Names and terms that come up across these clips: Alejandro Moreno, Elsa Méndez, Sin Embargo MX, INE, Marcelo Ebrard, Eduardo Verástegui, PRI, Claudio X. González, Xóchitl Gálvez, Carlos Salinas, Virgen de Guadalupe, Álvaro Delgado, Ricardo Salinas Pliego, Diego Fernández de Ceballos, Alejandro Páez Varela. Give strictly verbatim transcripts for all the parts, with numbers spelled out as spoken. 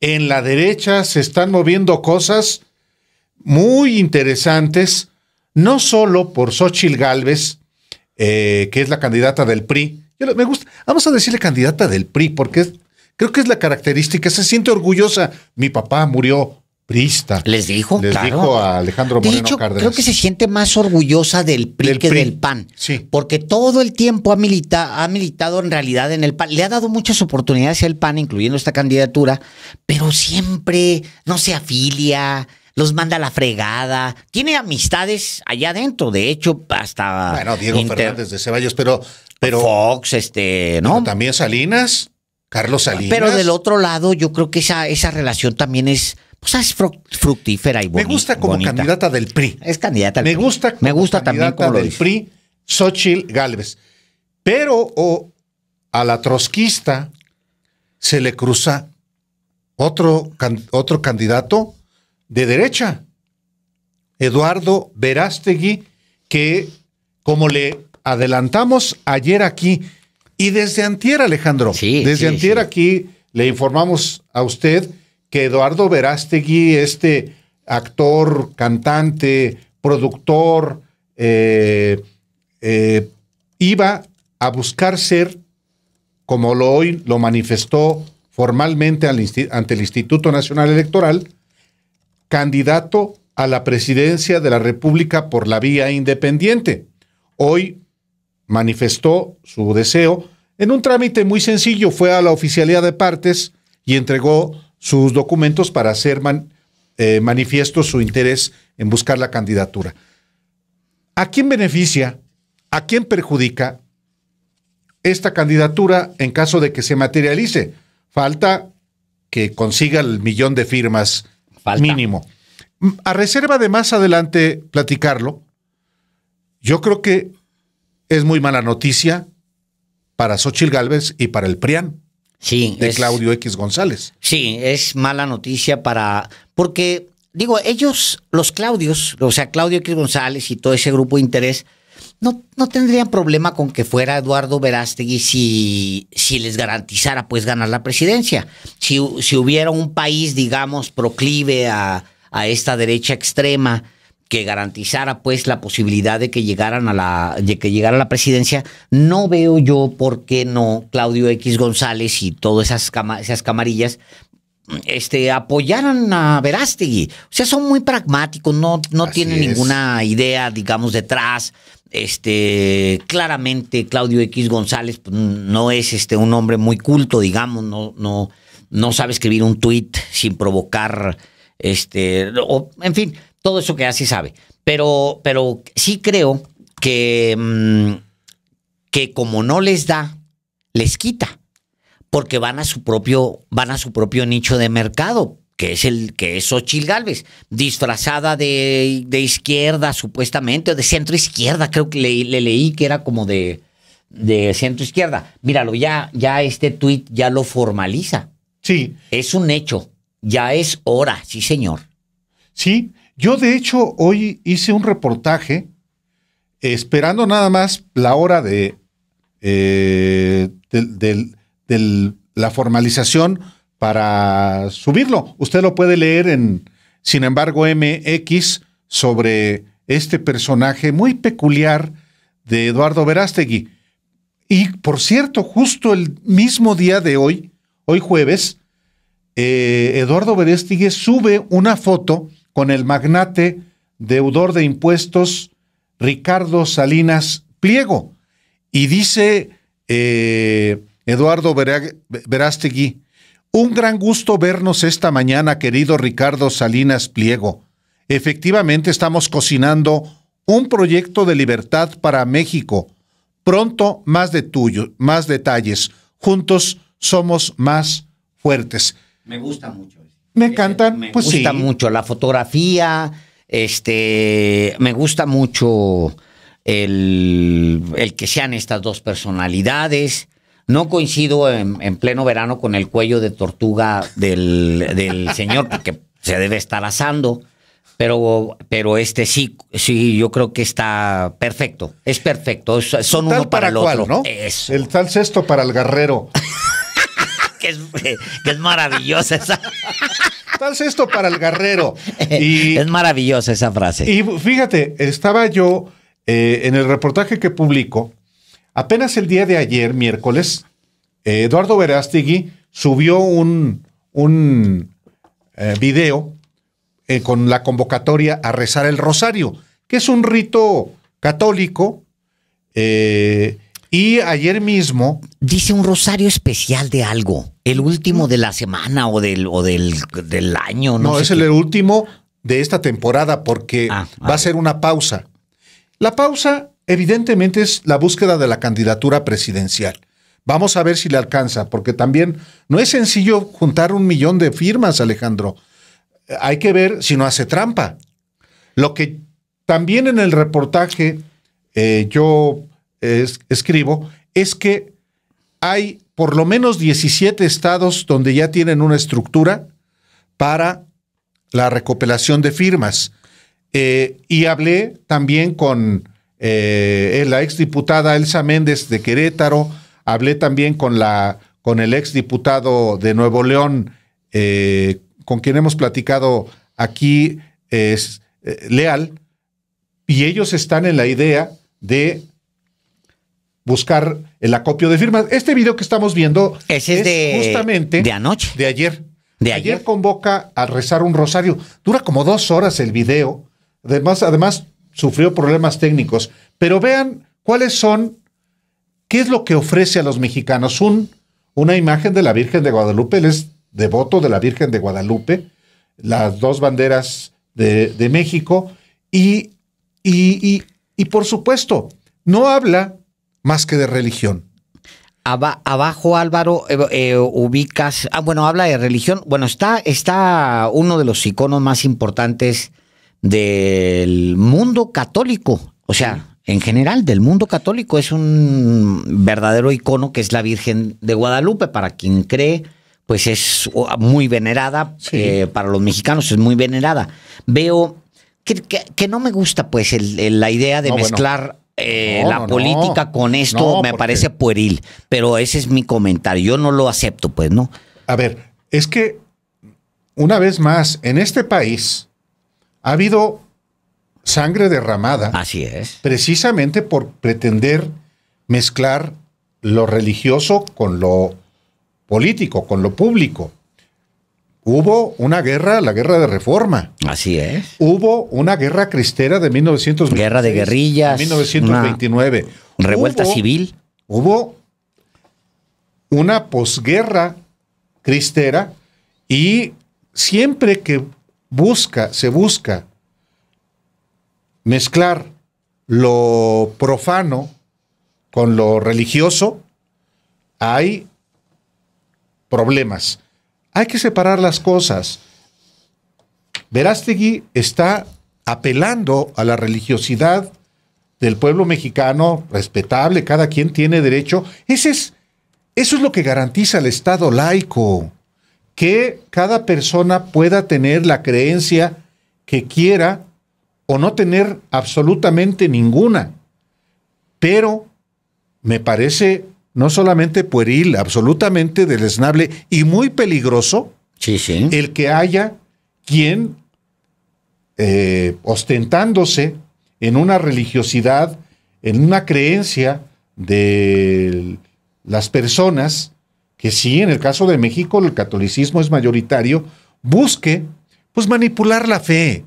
en la derecha se están moviendo cosas muy interesantes, no solo por Xóchitl Gálvez, eh, que es la candidata del P R I. Yo, me gusta, vamos a decirle candidata del P R I, porque es, creo que es la característica, se siente orgullosa. Mi papá murió priista. Les dijo, Les claro. dijo a Alejandro Moreno Dicho, Cárdenas. Creo que se siente más orgullosa del P R I del que P R I. del P A N. Sí. Porque todo el tiempo ha, milita, ha militado en realidad en el P A N. Le ha dado muchas oportunidades al P A N, incluyendo esta candidatura, pero siempre no se afilia, los manda a la fregada. Tiene amistades allá adentro, de hecho, hasta... Bueno, Diego Inter... Fernández de Ceballos, pero... pero Fox, este... ¿no? Pero también Salinas, Carlos Salinas. Pero del otro lado, yo creo que esa, esa relación también es... O sea, es fructífera y bonita. Me gusta como bonita. candidata del P R I. Es candidata del Me P R I. Gusta como Me gusta candidata también como del P R I, Xóchitl Gálvez. Pero oh, a la trotskista se le cruza otro, can, otro candidato de derecha, Eduardo Verástegui, que como le adelantamos ayer aquí, y desde antier, Alejandro, sí, desde sí, antier sí. aquí le informamos a usted que Eduardo Verástegui, este actor, cantante, productor, eh, eh, iba a buscar ser, como lo hoy lo manifestó formalmente al, ante el Instituto Nacional Electoral, candidato a la presidencia de la República por la vía independiente. Hoy manifestó su deseo en un trámite muy sencillo, fue a la Oficialía de Partes y entregó sus documentos para hacer man, eh, manifiesto su interés en buscar la candidatura. ¿A quién beneficia, a quién perjudica esta candidatura en caso de que se materialice? Falta que consiga el millón de firmas Falta. mínimo. A reserva de más adelante platicarlo, yo creo que es muy mala noticia para Xóchitl Gálvez y para el P R I A N. Sí, de es, Claudio X. González. Sí, es mala noticia para... Porque, digo, ellos, los Claudios, o sea, Claudio X. González y todo ese grupo de interés, no, no tendrían problema con que fuera Eduardo Verástegui si, si les garantizara, pues, ganar la presidencia. Si, si hubiera un país, digamos, proclive a, a esta derecha extrema, que garantizara, pues, la posibilidad de que llegaran a la, de que llegara a la presidencia, no veo yo por qué no Claudio X. González y todas esas, cama, esas camarillas este, apoyaran a Verástegui. O sea, son muy pragmáticos, no, no tienen es. ninguna idea, digamos, detrás. Este, claramente, Claudio X. González no es este, un hombre muy culto, digamos, no, no, no sabe escribir un tuit sin provocar, este, o, en fin... Todo eso que así sabe. Pero, pero sí creo que, que como no les da, les quita. Porque van a su propio, van a su propio nicho de mercado, que es el, que es Xóchitl Gálvez, disfrazada de, de izquierda, supuestamente, o de centro izquierda, creo que le, le leí que era como de, de centro izquierda. Míralo, ya, ya este tuit ya lo formaliza. Sí. Es un hecho. Ya es hora, sí, señor. Sí. Yo, de hecho, hoy hice un reportaje esperando nada más la hora de, eh, de, de, de la formalización para subirlo. Usted lo puede leer en Sin Embargo M X sobre este personaje muy peculiar de Eduardo Verástegui. Y, por cierto, justo el mismo día de hoy, hoy jueves, eh, Eduardo Verástegui sube una foto con el magnate deudor de impuestos Ricardo Salinas Pliego. Y dice eh, Eduardo Verástegui, un gran gusto vernos esta mañana, querido Ricardo Salinas Pliego. Efectivamente estamos cocinando un proyecto de libertad para México. Pronto más de tuyo, más detalles. Juntos somos más fuertes. Me gusta mucho. Me encantan. Me pues gusta sí. mucho la fotografía, este, me gusta mucho el, el que sean estas dos personalidades. No coincido en, en pleno verano con el cuello de tortuga del, del señor, porque se debe estar asando, pero, pero este sí, sí, yo creo que está perfecto, es perfecto, son tal uno para, para el cual, otro. ¿No? Eso. El tal cesto para el guerrero. que es, que es maravillosa esa. Tal esto para el guerrero. Y, es maravillosa esa frase. Y fíjate, estaba yo eh, en el reportaje que publico, apenas el día de ayer, miércoles, eh, Eduardo Verástegui subió un, un eh, video eh, con la convocatoria a rezar el rosario, que es un rito católico. Eh, y ayer mismo... Dice un rosario especial de algo, el último de la semana o del, o del, del año. No, no sé es qué. El último de esta temporada porque ah, va ah. a ser una pausa. La pausa evidentemente es la búsqueda de la candidatura presidencial. Vamos a ver si le alcanza, porque también no es sencillo juntar un millón de firmas, Alejandro. Hay que ver si no hace trampa. Lo que también en el reportaje... Eh, yo es, escribo, es que hay por lo menos diecisiete estados donde ya tienen una estructura para la recopilación de firmas. Eh, y hablé también con eh, la exdiputada Elsa Méndez de Querétaro, hablé también con, la, con el exdiputado de Nuevo León, eh, con quien hemos platicado aquí, es eh, Leal, y ellos están en la idea de buscar el acopio de firmas. Este video que estamos viendo es, es de, justamente de anoche, de ayer. De ayer. Ayer convoca a rezar un rosario. Dura como dos horas el video. Además, además sufrió problemas técnicos. Pero vean cuáles son, qué es lo que ofrece a los mexicanos. Un, una imagen de la Virgen de Guadalupe. Él es devoto de la Virgen de Guadalupe. Las dos banderas de, de México. Y... Y, y, y por supuesto, no habla más que de religión. Aba, abajo, Álvaro, eh, eh, ubicas... Ah, bueno, habla de religión. Bueno, está, está uno de los iconos más importantes del mundo católico. O sea, en general, del mundo católico. Es un verdadero icono que es la Virgen de Guadalupe. Para quien cree, pues es muy venerada. Sí. Eh, para los mexicanos es muy venerada. Veo... Que, que, que no me gusta, pues, el, el, la idea de no, mezclar bueno. eh, no, la no, política no. con esto. No, me porque... parece pueril, pero ese es mi comentario. Yo no lo acepto, pues, ¿no? A ver, es que, una vez más, en este país ha habido sangre derramada. Así es. Precisamente por pretender mezclar lo religioso con lo político, con lo público. Hubo una guerra, la guerra de reforma. Así es. Hubo una guerra cristera de mil novecientos veintinueve. Guerra de guerrillas. mil novecientos veintinueve. Revuelta hubo, civil. Hubo una posguerra cristera y siempre que busca, se busca mezclar lo profano con lo religioso, hay problemas. Hay que separar las cosas. Verástegui está apelando a la religiosidad del pueblo mexicano, respetable, cada quien tiene derecho. Ese es, eso es lo que garantiza el Estado laico, que cada persona pueda tener la creencia que quiera o no tener absolutamente ninguna. Pero me parece... no solamente pueril, absolutamente deleznable y muy peligroso, sí, sí. el que haya quien, eh, ostentándose en una religiosidad, en una creencia de las personas, que sí, en el caso de México el catolicismo es mayoritario, busque pues manipular la fe.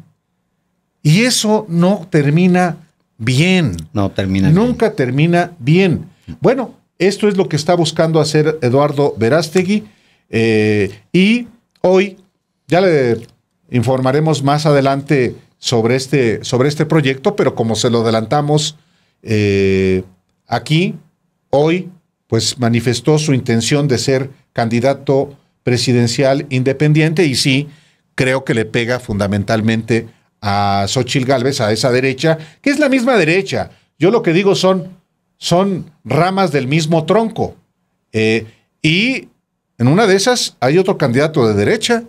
Y eso no termina bien. No termina bien. Nunca termina bien. Bueno, esto es lo que está buscando hacer Eduardo Verástegui eh, y hoy ya le informaremos más adelante sobre este, sobre este proyecto, pero como se lo adelantamos eh, aquí, hoy pues manifestó su intención de ser candidato presidencial independiente y sí, creo que le pega fundamentalmente a Xóchitl Gálvez, a esa derecha, que es la misma derecha. Yo lo que digo son... son ramas del mismo tronco. Eh, y en una de esas hay otro candidato de derecha,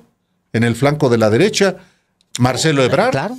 en el flanco de la derecha, Marcelo Ebrard. Claro.